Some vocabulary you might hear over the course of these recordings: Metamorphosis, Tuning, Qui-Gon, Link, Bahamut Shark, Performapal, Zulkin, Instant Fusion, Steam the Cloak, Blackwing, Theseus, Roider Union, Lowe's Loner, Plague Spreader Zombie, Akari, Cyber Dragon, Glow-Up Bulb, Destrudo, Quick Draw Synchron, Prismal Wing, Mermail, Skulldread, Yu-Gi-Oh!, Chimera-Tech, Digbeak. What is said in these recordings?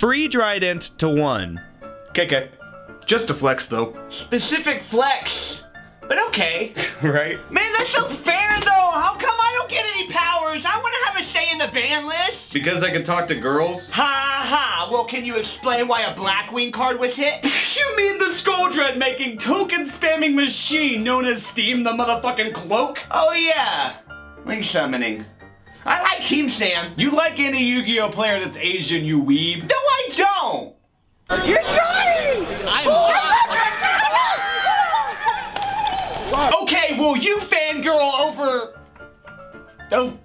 Free Trident to 1. Okay. Just a flex, though. Specific flex. But okay. Right? Man, that's so fair, though. How come I don't get any powers? I want to have a say in the ban list. Because I can talk to girls? Ha ha. Well, can you explain why a Blackwing card was hit? You mean the Skulldread making token spamming machine known as Steam the motherfucking Cloak? Oh, yeah. Link summoning. I like Team Sam. You like any Yu-Gi-Oh! Player that's Asian, you weeb? No, I don't. You're trying! I'm trying! Okay, well, you fangirl over... Oh.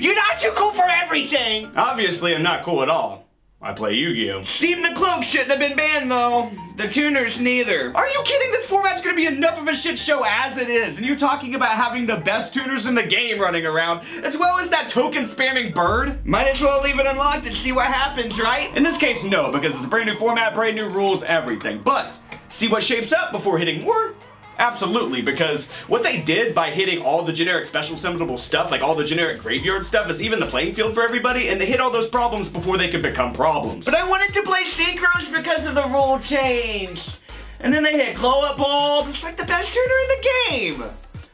You're not too cool for everything! Obviously, I'm not cool at all. I play Yu-Gi-Oh! Steam the Cloak shouldn't have been banned, though. The tuners neither. Are you kidding? This format's gonna be enough of a shit show as it is, and you're talking about having the best tuners in the game running around, as well as that token spamming bird? Might as well leave it unlocked and see what happens, right? In this case, no, because it's a brand new format, brand new rules, everything. But, see what shapes up before hitting more? Absolutely, because what they did by hitting all the generic special summonable stuff, like all the generic graveyard stuff, is even the playing field for everybody, and they hit all those problems before they could become problems. But I wanted to play Synchros because of the rule change. And then they hit Glow-Up Bulb. It's like the best tuner in the game.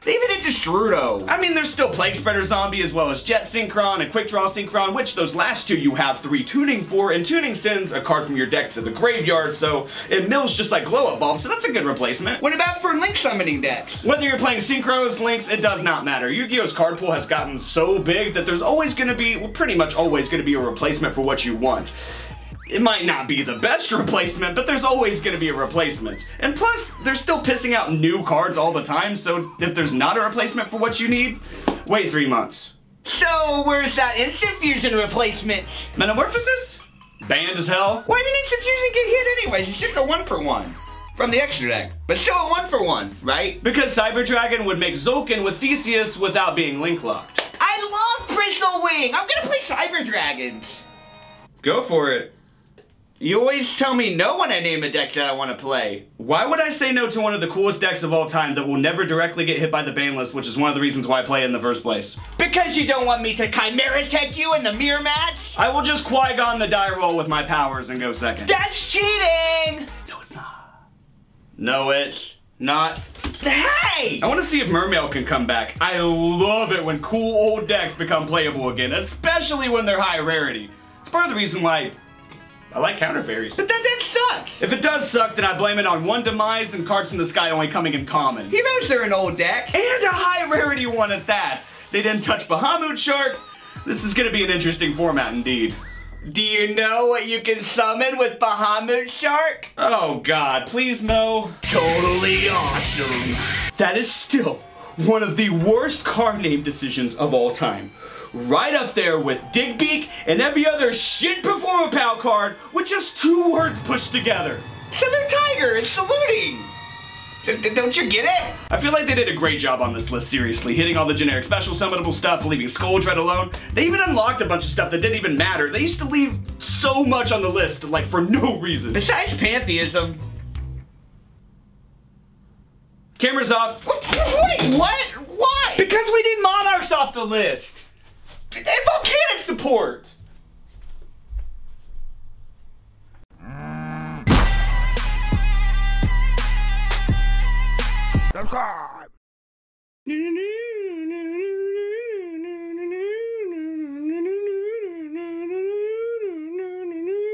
They even hit Destrudo. I mean, there's still Plague Spreader Zombie as well as Jet Synchron and Quick Draw Synchron, which those last two you have 3 tuning for, and tuning sends a card from your deck to the graveyard, so it mills just like Glow Up Bomb, so that's a good replacement. What about for Link summoning decks? Whether you're playing Synchros, Links, it does not matter. Yu-Gi-Oh!'s card pool has gotten so big that there's always gonna be, well, pretty much always gonna be a replacement for what you want. It might not be the best replacement, but there's always gonna be a replacement. And plus, they're still pissing out new cards all the time, so if there's not a replacement for what you need, wait 3 months. So, where's that Instant Fusion replacement? Metamorphosis? Banned as hell. Why did Instant Fusion get hit anyways? It's just a 1-for-1. From the extra deck. But still a 1-for-1, right? Because Cyber Dragon would make Zulkin with Theseus without being Link locked. I love Prismal Wing! I'm gonna play Cyber Dragons. Go for it. You always tell me no when I name a deck that I want to play. Why would I say no to one of the coolest decks of all time that will never directly get hit by the ban list, which is one of the reasons why I play it in the first place? Because you don't want me to Chimera-Tech you in the mirror match? I will just Qui-Gon the die roll with my powers and go second. That's cheating! No, it's not. No, it's not. Hey! I want to see if Mermail can come back. I love it when cool old decks become playable again, especially when they're high rarity. It's part of the reason why I like Counter Fairies. But that deck sucks! If it does suck, then I blame it on one demise and cards from the sky only coming in common. He knows they're an old deck. And a high rarity one at that. They didn't touch Bahamut Shark. This is gonna be an interesting format indeed. Do you know what you can summon with Bahamut Shark? Oh god, please no. Totally awesome. That is still one of the worst card name decisions of all time. Right up there with Digbeak and every other shit Performapal card with just 2 words pushed together. Southern Tiger is saluting! Don't you get it? I feel like they did a great job on this list, seriously. Hitting all the generic special summonable stuff, leaving Skulldread alone. They even unlocked a bunch of stuff that didn't even matter. They used to leave so much on the list, like for no reason. Besides pantheism. Cameras off. Wait, what? Why? Because we need monarchs off the list. And volcanic support! Subscribe!